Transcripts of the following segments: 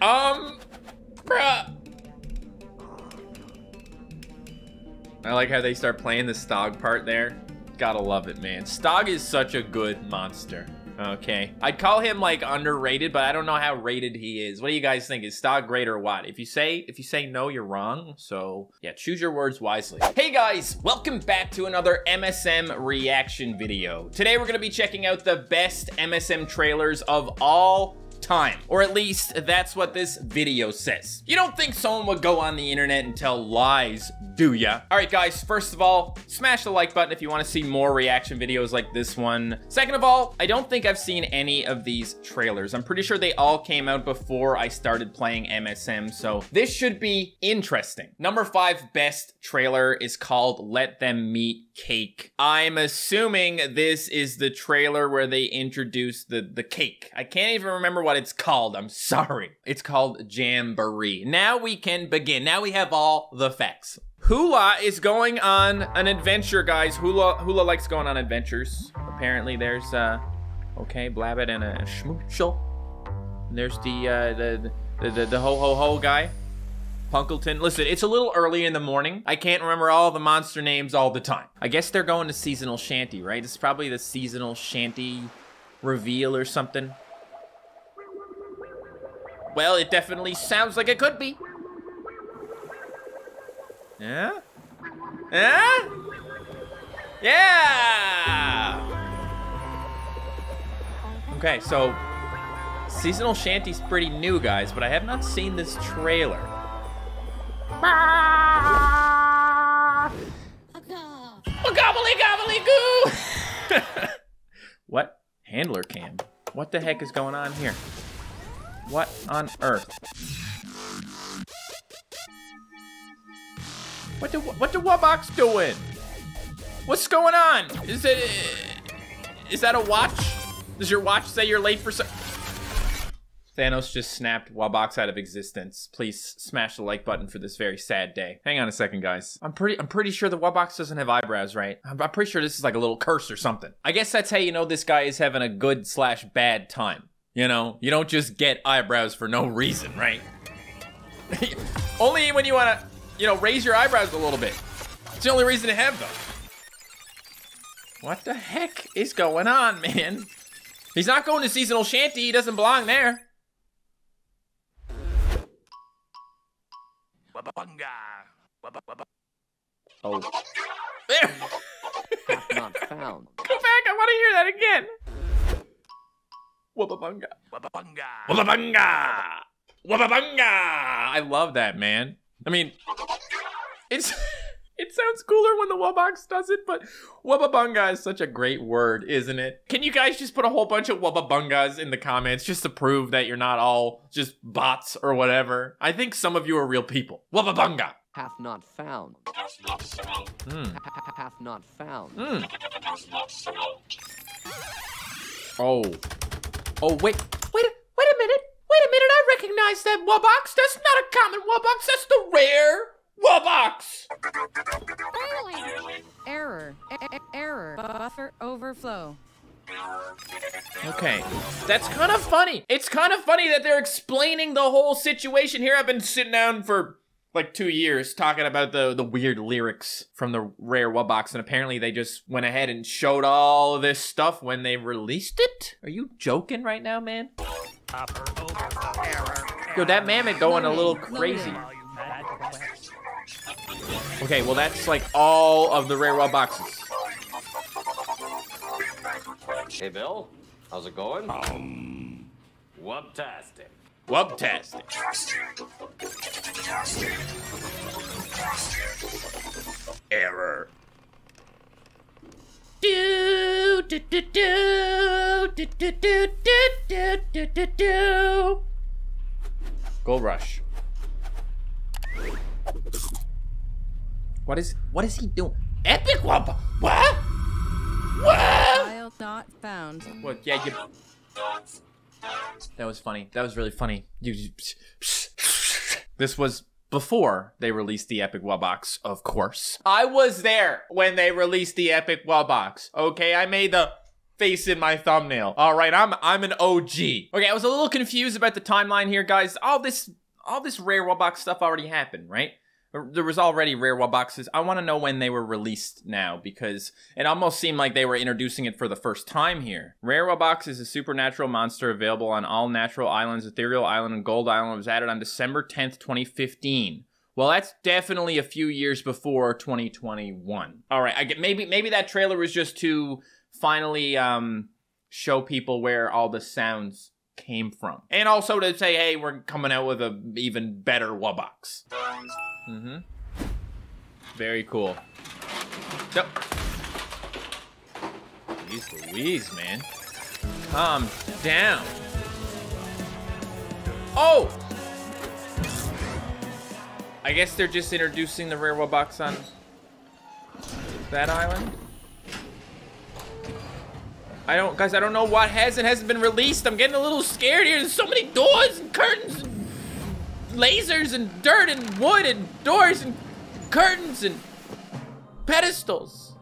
Bruh. I like how they start playing the Stog part there. Gotta love it, man. Stog is such a good monster. Okay. I'd call him like underrated, but I don't know how rated he is. What do you guys think? Is Stog great or what? If you say no, you're wrong. So yeah, choose your words wisely. Hey guys, welcome back to another MSM reaction video. Today we're gonna be checking out the best MSM trailers of all time, or at least that's what this video says. You don't think someone would go on the internet and tell lies, do ya? All right guys, first of all, smash the like button if you want to see more reaction videos like this one. Second of all, I don't think I've seen any of these trailers. I'm pretty sure they all came out before I started playing MSM, so this should be interesting. Number 5 best trailer is called Let Them Meet Cake. I'm assuming this is the trailer where they introduce the cake. I can't even remember what it's called. I'm sorry. It's called Jamboree. Now we can begin. Now we have all the facts. Hula is going on an adventure, guys. Hula likes going on adventures. Apparently there's okay, Blabbit and a Schmoochel. There's the ho guy. Punkleton. Listen, it's a little early in the morning. I can't remember all the monster names all the time. I guess they're going to Seasonal Shanty, right? It's probably the Seasonal Shanty reveal or something. Well, it definitely sounds like it could be. Yeah? Yeah? Yeah! Okay, so Seasonal Shanty's pretty new, guys, but I have not seen this trailer. What? Handler cam? What the heck is going on here? What on earth? What the Wubbox doing? What's going on? Is that a watch? Does your watch say you're late for some? Thanos just snapped Wubbox out of existence. Please smash the like button for this very sad day. Hang on a second, guys. I'm pretty sure the Wubbox doesn't have eyebrows, right? I'm pretty sure this is like a little curse or something. I guess that's how you know this guy is having a good / bad time. You know, you don't just get eyebrows for no reason, right? Only when you want to, you know, raise your eyebrows a little bit. It's the only reason to have them. What the heck is going on, man? He's not going to Seasonal Shanty. He doesn't belong there. Oh. There. Not found. Go back. I want to hear that again. Wubabunga. Wubabunga. Wubabunga. Wubabunga. I love that, man. I mean, it sounds cooler when the Wubbox does it, but Wubabunga is such a great word, isn't it? Can you guys just put a whole bunch of Wubabungas in the comments just to prove that you're not all just bots or whatever? I think some of you are real people. Wubabunga. Half not found. Half not found. Half not found. Half not found. Oh. Oh, wait a minute. Wait a minute, I recognize that Wubbox. That's not a common Wubbox, that's the rare Wubbox. Error, error, buffer overflow. Okay, that's kind of funny. It's kind of funny that they're explaining the whole situation here. I've been sitting down for like 2 years talking about the weird lyrics from the Rare Wubbox, and apparently they just went ahead and showed all of this stuff when they released it? Are you joking right now, man? Yo, that mammoth going a little crazy. Okay, well that's like all of the Rare Wubboxes. Hey Bill, how's it going? Wubtastic. Wubtastic. Error. Do do do do do do do do do do do. Gold Rush. What is he doing? Epic Wubbox. What? What? Wild not found. What? Yeah, you. That was funny. That was really funny. This was before they released the Epic Wubbox, of course. I was there when they released the Epic Wubbox. Okay, I made the face in my thumbnail. All right, I'm an OG. Okay, I was a little confused about the timeline here, guys. All this Rare Wubbox stuff already happened, right? There was already Rare Wubboxes. I want to know when they were released now, because it almost seemed like they were introducing it for the first time here. Rare Wubbox is a supernatural monster available on all natural islands. Ethereal Island and Gold Island was added on December 10th, 2015. Well, that's definitely a few years before 2021. All right, I get, maybe that trailer was just to finally show people where all the sounds came from. And also to say, hey, we're coming out with an even better Wubbox. Mm-hmm. Very cool. Yep. Jeez Louise, man. Calm down. Oh! I guess they're just introducing the Rare Wubbox on that island. Guys, I don't know what has and hasn't been released. I'm getting a little scared here. There's so many doors and curtains and lasers and dirt and wood and doors and curtains and pedestals.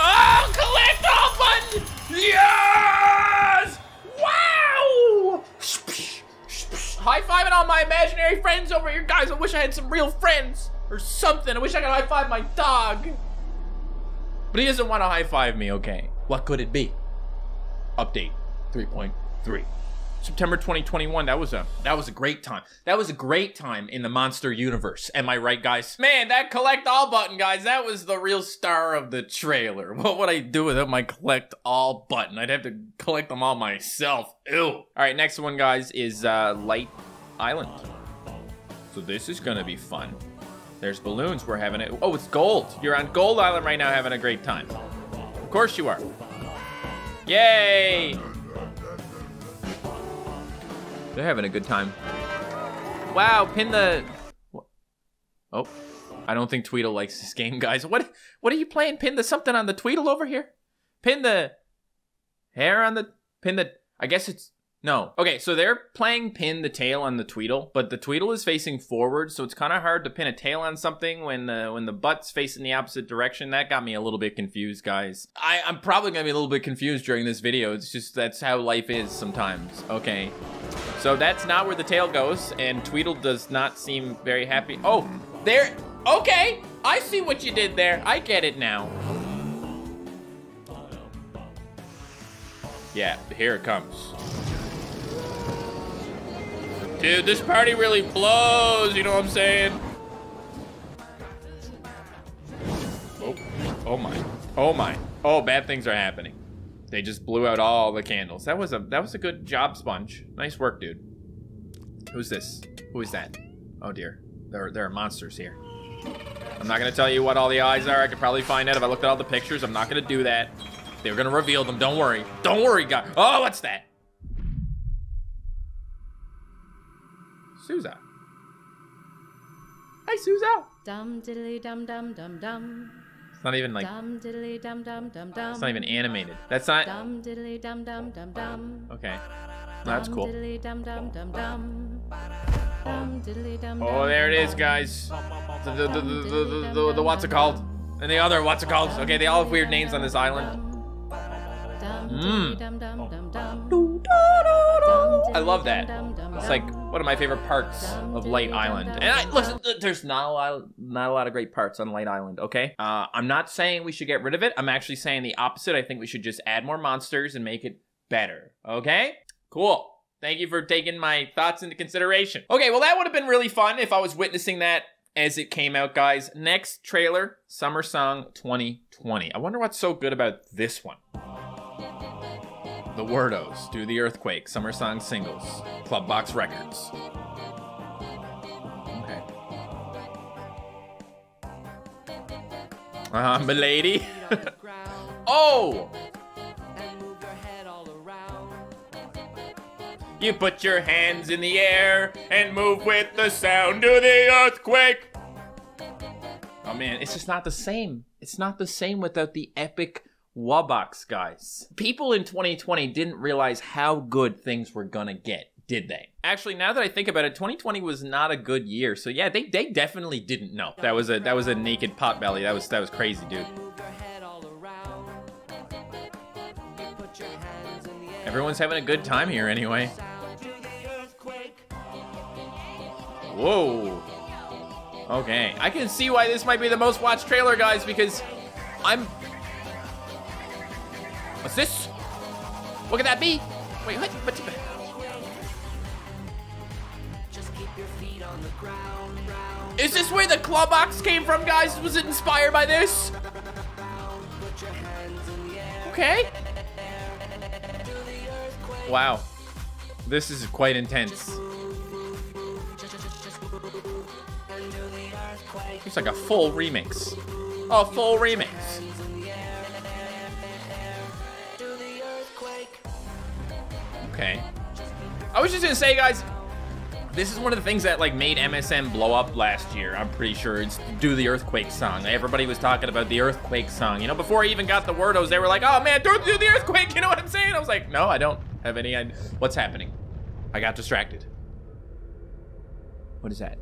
Oh, collect all buttons! Yes! Wow! High-fiving all my imaginary friends over here. Guys, I wish I had some real friends or something. I wish I could high-five my dog. But he doesn't want to high-five me, okay. What could it be? Update 3.3. September 2021, that was a great time. That was a great time in the monster universe. Am I right, guys? Man, that collect all button, guys, that was the real star of the trailer. What would I do without my collect all button? I'd have to collect them all myself. Ew. All right, next one, guys, is Light Island. So this is gonna be fun. There's balloons, we're having it. Oh, it's gold. You're on Gold Island right now having a great time. Of course you are. Yay. They're having a good time. Wow, pin the... Oh, I don't think Tweedle likes this game, guys. What are you playing? Pin the something on the Tweedle over here? Pin the hair on the... Pin the... I guess it's... No. Okay, so they're playing pin the tail on the Tweedle, but the Tweedle is facing forward, so it's kind of hard to pin a tail on something when the butt's facing the opposite direction. That got me a little bit confused, guys. I'm probably going to be a little bit confused during this video. It's just that's how life is sometimes. Okay. So that's not where the tail goes, and Tweedle does not seem very happy. Oh, there, okay. I see what you did there. I get it now. Yeah, here it comes. Dude, this party really blows, you know what I'm saying? Oh, oh my, oh my. Oh, bad things are happening. They just blew out all the candles. That was a good job, Sponge. Nice work, dude. Who's this? Who is that? Oh dear, there are monsters here. I'm not gonna tell you what all the eyes are. I could probably find out if I looked at all the pictures. I'm not gonna do that. They're gonna reveal them, don't worry. Don't worry, guys. Oh, what's that? Sousa. Hi, Sousa. Dum diddly dum dum dum dum. It's not even like dum diddly dum dum dum dum. It's not even animated. That's not dum diddly dum dum dum dum. Okay. No, that's cool. Dum dum dum dum. Oh, there it is, guys. The what's it called? And the other what's it called? Okay, they all have weird names on this island. I love that. It's like one of my favorite parts of Light Island. And listen, there's not a lot of great parts on Light Island, okay? I'm not saying we should get rid of it. I'm actually saying the opposite. I think we should just add more monsters and make it better, okay? Cool. Thank you for taking my thoughts into consideration. Okay, well, that would have been really fun if I was witnessing that as it came out, guys. Next trailer, Summer Song 2020. I wonder what's so good about this one. The Wordos, Do the Earthquake, Summer Song Singles, Clubbox Records. Okay. Milady. Oh! You put your hands in the air and move with the sound of the earthquake. Oh man, it's just not the same. It's not the same without the Epic Wubbox, guys. People in 2020 didn't realize how good things were gonna get. did they? Actually, now that I think about it, 2020 was not a good year. So yeah, they definitely didn't know. That was a naked potbelly. That was crazy, dude. Everyone's having a good time here anyway. Whoa. Okay, I can see why this might be the most watched trailer, guys, because What's this? What could that be? Wait, what? Just keep your feet on the ground. Is this where the Clawbox came from, guys? Was it inspired by this? Okay. Wow. This is quite intense. It's like a full remix. A full remix. Okay. I was just gonna say, guys, this is one of the things that like made MSM blow up last year. I'm pretty sure it's Do the Earthquake song. Everybody was talking about the Earthquake song. You know, before I even got the Wordos, they were like, oh man, don't do the Earthquake. You know what I'm saying? I was like, no, I don't have any idea. What's happening? I got distracted. What is that?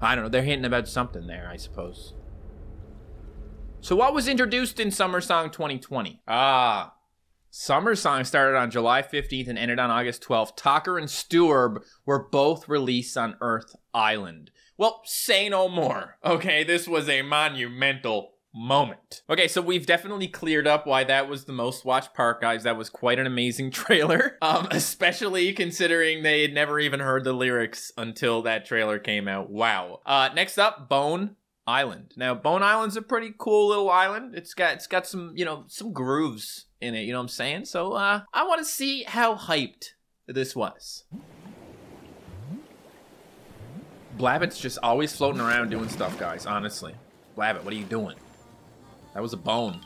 I don't know, they're hinting about something there, I suppose. So what was introduced in Summer Song 2020? Ah, Summer Song started on July 15th and ended on August 12th. Tucker and Stuart were both released on Earth Island. Well, say no more. Okay, this was a monumental moment. Okay, so we've definitely cleared up why that was the most watched part, guys. That was quite an amazing trailer, especially considering they had never even heard the lyrics until that trailer came out. Wow. Next up, Bone Island. Now, Bone Island's a pretty cool little island. It's got some, you know, some grooves in it, you know what I'm saying? So I want to see how hyped this was. Blabbit's just always floating around doing stuff, guys, honestly. Blabbit, what are you doing? That was a bone.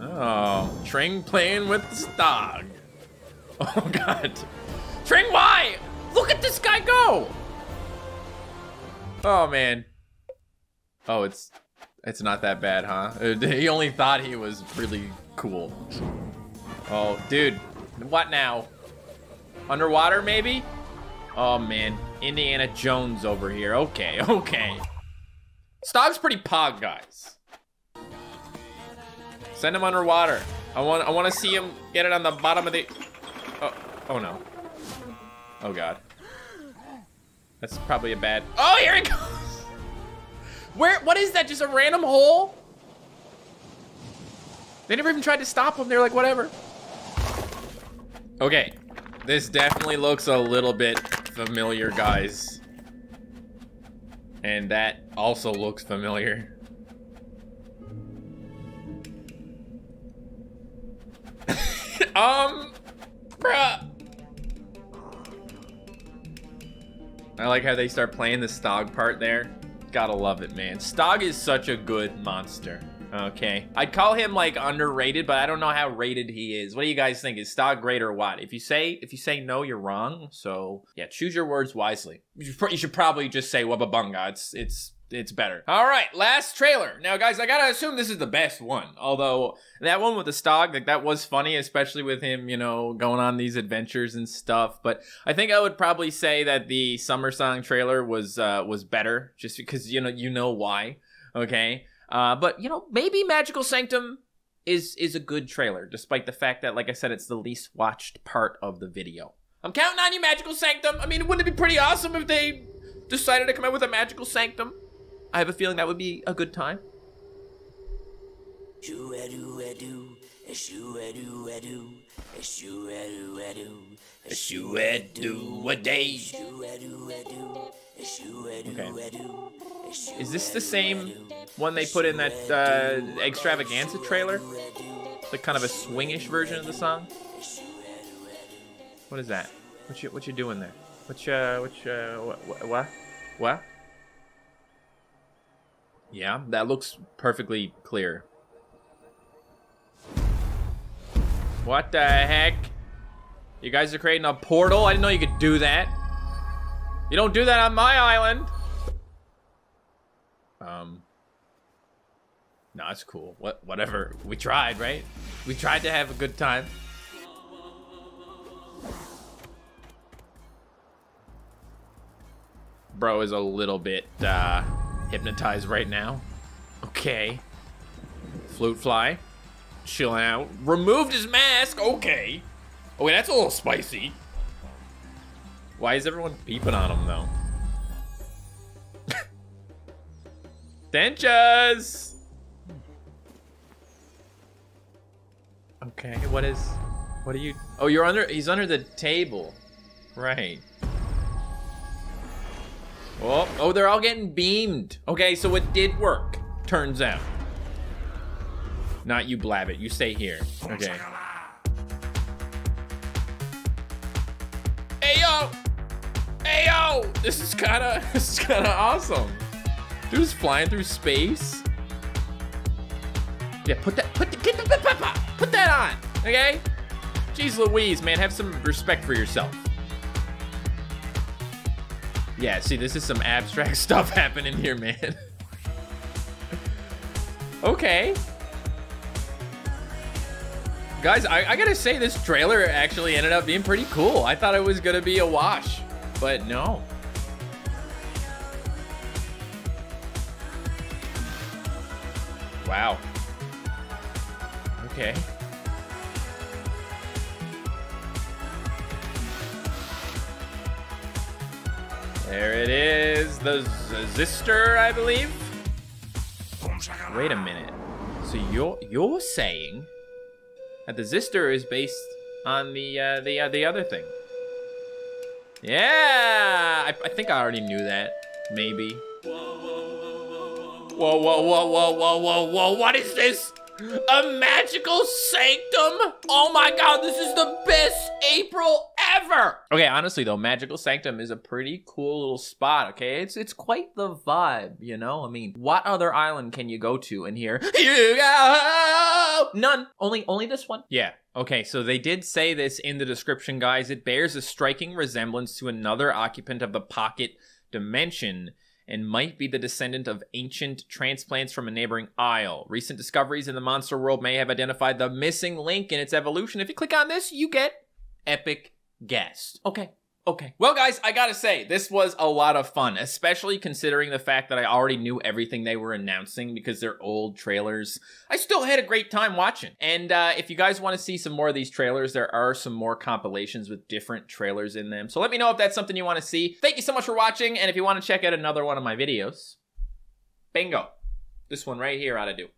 Oh, Tring playing with Stog. Oh God. Tring, why? Look at this guy go. Oh man. Oh, it's not that bad, huh? He only thought he was really cool. Oh, dude, what now? Underwater maybe? Oh man, Indiana Jones over here. Okay, okay. Stog's pretty pog, guys. Send him underwater. I want to see him get it on the bottom of the... Oh no. Oh God. That's probably a bad... Oh, here it goes! Where, what is that? Just a random hole? They never even tried to stop him. They're like, whatever. Okay. This definitely looks a little bit familiar, guys. And that also looks familiar. Bruh. I like how they start playing the Stog part there. Gotta love it, man. Stog is such a good monster. Okay. I'd call him like underrated, but I don't know how rated he is. What do you guys think? Is Stog great or what? If you say no, you're wrong. So yeah, choose your words wisely. You should probably just say Wubba Bunga. It's better. All right, last trailer. Now guys, I gotta assume this is the best one. Although that one with the Stog, like that was funny, especially with him, you know, going on these adventures and stuff. But I think I would probably say that the Summer Song trailer was better, just because you know why. Okay. But you know, maybe Magical Sanctum is a good trailer, despite the fact that, like I said, it's the least watched part of the video. I'm counting on you, Magical Sanctum. I mean, wouldn't it be pretty awesome if they decided to come out with a Magical Sanctum? I have a feeling that would be a good time. Okay. Is this the same one they put in that extravaganza trailer? It's like kind of a swingish version of the song. What is that? What you doing there? What? Yeah, that looks perfectly clear. What the heck? You guys are creating a portal? I didn't know you could do that. You don't do that on my island. No, it's cool. Whatever. We tried, right? We tried to have a good time. Bro is a little bit hypnotized right now. Okay. Flute fly. Chill out. Removed his mask. Okay. Oh, wait, that's a little spicy. Why is everyone peeping on him, though? Dentas! Okay, what is... What are you... Oh, you're under... He's under the table. Right. Oh, oh, they're all getting beamed. Okay, so it did work, turns out. Not you, Blabbit. You stay here. Okay. Ayo! Ayo! This is kinda awesome. Dude's flying through space. Yeah, put that on, okay? Jeez Louise, man, have some respect for yourself. Yeah, see, this is some abstract stuff happening here, man. Okay. Guys, I gotta say, this trailer actually ended up being pretty cool. I thought it was gonna be a wash, but no. Wow. Okay. There it is, the Zister, I believe. Wait a minute. So you're saying that the Zister is based on the other thing? Yeah, I think I already knew that. Maybe. Whoa, whoa, whoa, whoa, whoa, whoa, whoa! What is this? A magical sanctum? Oh my god, this is the best April ever! Okay, honestly though, Magical Sanctum is a pretty cool little spot, okay? It's quite the vibe, you know? I mean, what other island can you go to in here? None. Only this one. Yeah. Okay, so they did say this in the description, guys. It bears a striking resemblance to another occupant of the pocket dimension, and might be the descendant of ancient transplants from a neighboring isle. Recent discoveries in the monster world may have identified the missing link in its evolution. If you click on this, you get Epic Guest. Okay, okay. Well, guys, I gotta say, this was a lot of fun, especially considering the fact that I already knew everything they were announcing because they're old trailers. I still had a great time watching. And if you guys wanna see some more of these trailers, there are some more compilations with different trailers in them. So let me know if that's something you wanna see. Thank you so much for watching, and if you wanna check out another one of my videos, bingo. This one right here ought to do.